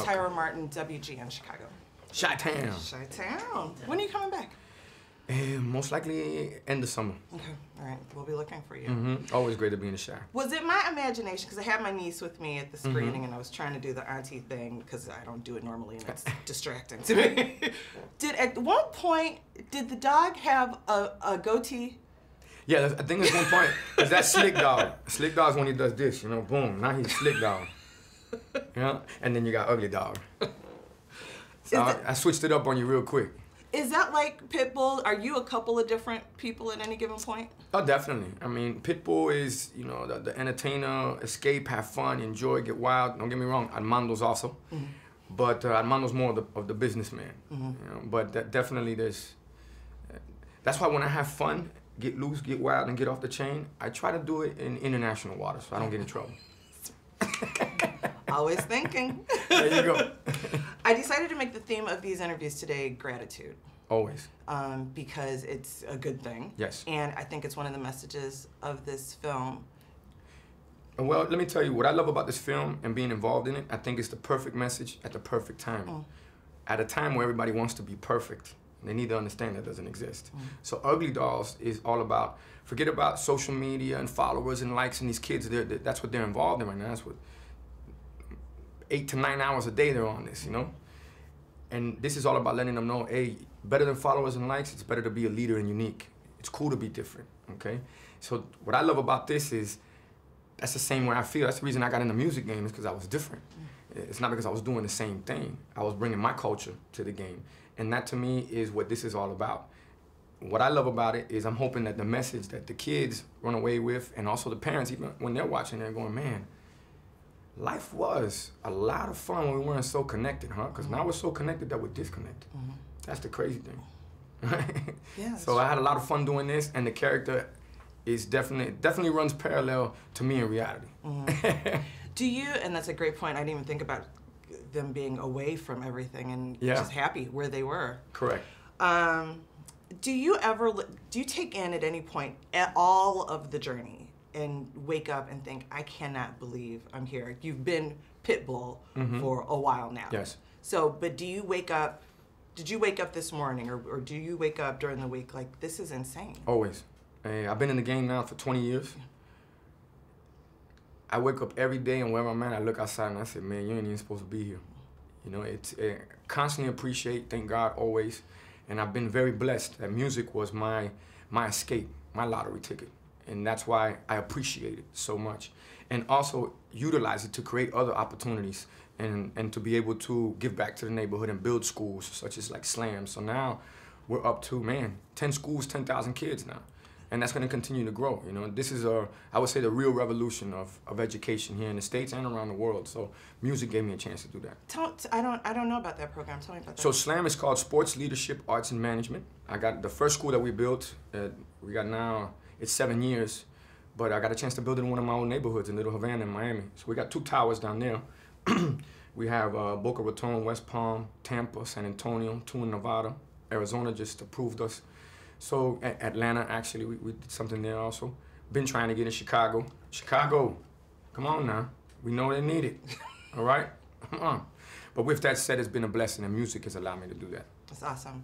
Okay. Tyra Martin, WGN Chicago. Chi-town. Chi-town. When are you coming back? Most likely end of summer. Okay, all right. We'll be looking for you. Mm-hmm. Always great to be in the shower. Was it my imagination? Because I had my niece with me at the screening, and I was trying to do the auntie thing because I don't do it normally, and it's distracting to me. At one point, did the dog have a goatee? Yeah, I think at one point, because that's Slick Dog. Slick Dog's when he does this, you know, boom. Now he's Slick Dog. You know? And then you got Ugly Dog. So I switched it up on you real quick. Is that like Pitbull? Are you a couple of different people at any given point? Oh, definitely. I mean, Pitbull is, you know, the entertainer, escape, have fun, enjoy, get wild. Don't get me wrong, Armando's also. But Armando's more of the businessman. You know? But that definitely there's... That's why when I have fun, get loose, get wild, and get off the chain, I try to do it in international waters so I don't get in trouble. Always thinking. There you go. I decided to make the theme of these interviews today gratitude. Always. Because it's a good thing. Yes. And I think it's one of the messages of this film. Well, let me tell you, what I love about this film and being involved in it, I think it's the perfect message at the perfect time. At a time where everybody wants to be perfect. They need to understand that doesn't exist. So Ugly Dolls is all about, forget about social media and followers and likes and these kids, that's what they're involved in right now. That's what 8 to 9 hours a day they're on this, you know? And this is all about letting them know, hey, better than followers and likes, it's better to be a leader and unique. It's cool to be different, okay? So what I love about this is, that's the same way I feel. That's the reason I got in the music game, is because I was different. It's not because I was doing the same thing. I was bringing my culture to the game. And that to me is what this is all about. What I love about it is I'm hoping that the message that the kids run away with, and also the parents, even when they're watching, they're going, man, life was a lot of fun when we weren't so connected, huh? Because now we're so connected that we're disconnected. That's the crazy thing. Yeah, so true. I had a lot of fun doing this, and the character is definitely runs parallel to me in reality. Do you, and that's a great point, I didn't even think about them being away from everything and just happy where they were. Correct. Do you take in at any point at all of the journey and wake up and think, I cannot believe I'm here? You've been Pitbull for a while now. Yes. So, but do you wake up, did you wake up this morning or do you wake up during the week like, this is insane? Always. I've been in the game now for 20 years. I wake up every day and wherever I'm at, I look outside and I say, man, you ain't even supposed to be here. You know, I constantly appreciate, thank God, always. And I've been very blessed that music was my escape, my lottery ticket. And that's why I appreciate it so much. And also utilize it to create other opportunities and to be able to give back to the neighborhood and build schools, such as like SLAM. So now we're up to, man, 10 schools, 10,000 kids now. And that's going to continue to grow, you know. This is I would say, the real revolution of education here in the States and around the world. So music gave me a chance to do that. I don't know about that program. Tell me about that. So SLAM is called Sports Leadership, Arts, and Management. I got the first school that we built. We got now, it's 7 years, but I got a chance to build it in one of my own neighborhoods in Little Havana in Miami. So we got 2 towers down there. We have Boca Raton, West Palm, Tampa, San Antonio, 2 in Nevada. Arizona just approved us. So Atlanta, actually, we did something there also. Been trying to get in Chicago. Chicago, come on now. We know they need it, all right? Come on. But with that said, it's been a blessing, and music has allowed me to do that. That's awesome.